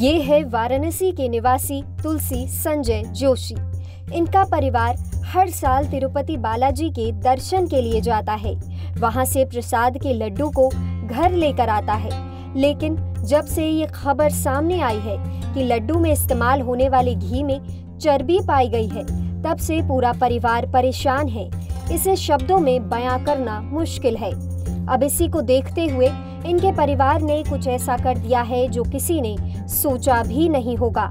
ये है वाराणसी के निवासी तुलसी संजय जोशी। इनका परिवार हर साल तिरुपति बालाजी के दर्शन के लिए जाता है, वहां से प्रसाद के लड्डू को घर लेकर आता है। लेकिन जब से ये खबर सामने आई है कि लड्डू में इस्तेमाल होने वाले घी में चर्बी पाई गई है, तब से पूरा परिवार परेशान है। इसे शब्दों में बयां करना मुश्किल है। अब इसी को देखते हुए इनके परिवार ने कुछ ऐसा कर दिया है जो किसी ने सोचा भी नहीं होगा।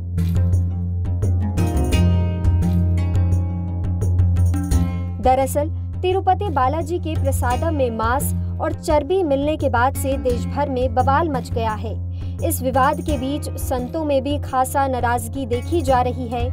दरअसल तिरुपति बालाजी के प्रसादम में मांस और चर्बी मिलने के बाद से देश भर में बवाल मच गया है। इस विवाद के बीच संतों में भी खासा नाराजगी देखी जा रही है।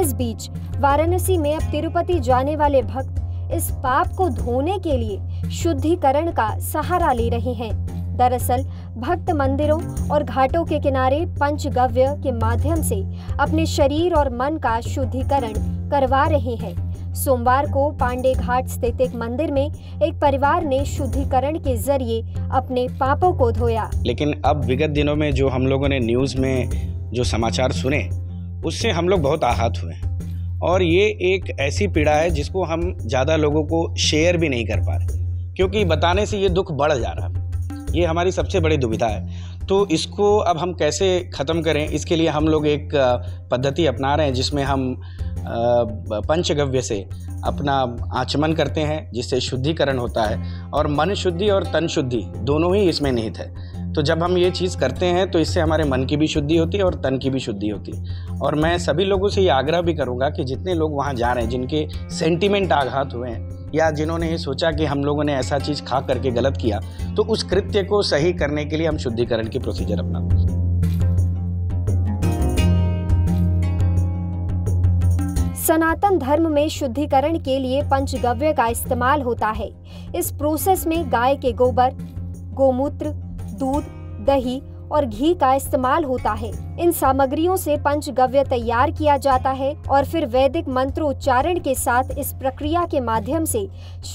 इस बीच वाराणसी में अब तिरुपति जाने वाले भक्त इस पाप को धोने के लिए शुद्धिकरण का सहारा ले रहे हैं। दरअसल भक्त मंदिरों और घाटों के किनारे पंचगव्य के माध्यम से अपने शरीर और मन का शुद्धिकरण करवा रहे हैं। सोमवार को पांडे घाट स्थित एक मंदिर में एक परिवार ने शुद्धिकरण के जरिए अपने पापों को धोया। लेकिन अब विगत दिनों में जो हम लोगों ने न्यूज़ में जो समाचार सुने, उससे हम लोग बहुत आहत हुए और ये एक ऐसी पीड़ा है जिसको हम ज़्यादा लोगों को शेयर भी नहीं कर पा रहे, क्योंकि बताने से ये दुख बढ़ जा रहा है। ये हमारी सबसे बड़ी दुविधा है। तो इसको अब हम कैसे ख़त्म करें, इसके लिए हम लोग एक पद्धति अपना रहे हैं जिसमें हम पंचगव्य से अपना आचमन करते हैं, जिससे शुद्धिकरण होता है और मन शुद्धि और तन शुद्धि दोनों ही इसमें निहित है। तो जब हम ये चीज़ करते हैं तो इससे हमारे मन की भी शुद्धि होती है और तन की भी शुद्धि होती है। और मैं सभी लोगों से ये आग्रह भी करूँगा कि जितने लोग वहाँ जा रहे हैं, जिनके सेंटिमेंट आघात हुए हैं या जिन्होंने ये सोचा कि हम लोगों ने ऐसा चीज़ खा करके गलत किया, तो उस कृत्य को सही करने के लिए हम शुद्धिकरण की प्रोसीजर अपनाते हैं। सनातन धर्म में शुद्धिकरण के लिए पंचगव्य का इस्तेमाल होता है। इस प्रोसेस में गाय के गोबर, गोमूत्र, दूध, दही और घी का इस्तेमाल होता है। इन सामग्रियों से पंचगव्य तैयार किया जाता है और फिर वैदिक मंत्रोच्चारण के साथ इस प्रक्रिया के माध्यम से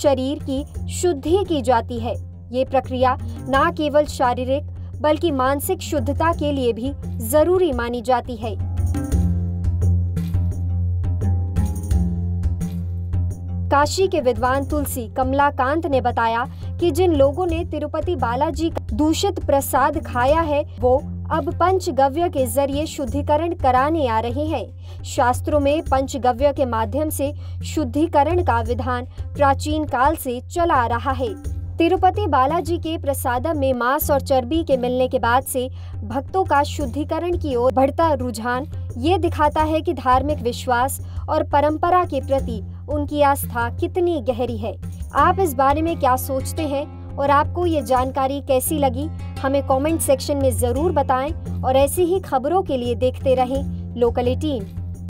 शरीर की शुद्धि की जाती है। ये प्रक्रिया न केवल शारीरिक बल्कि मानसिक शुद्धता के लिए भी जरूरी मानी जाती है। काशी के विद्वान तुलसी कमलाकांत ने बताया कि जिन लोगों ने तिरुपति बालाजी का दूषित प्रसाद खाया है, वो अब पंचगव्य के जरिए शुद्धिकरण कराने आ रहे हैं। शास्त्रों में पंचगव्य के माध्यम से शुद्धिकरण का विधान प्राचीन काल से चला आ रहा है। तिरुपति बालाजी के प्रसादम में मांस और चर्बी के मिलने के बाद से भक्तों का शुद्धिकरण की ओर बढ़ता रुझान ये दिखाता है कि धार्मिक विश्वास और परंपरा के प्रति उनकी आस्था कितनी गहरी है। आप इस बारे में क्या सोचते हैं और आपको ये जानकारी कैसी लगी, हमें कमेंट सेक्शन में जरूर बताएं और ऐसी ही खबरों के लिए देखते रहें लोकल18।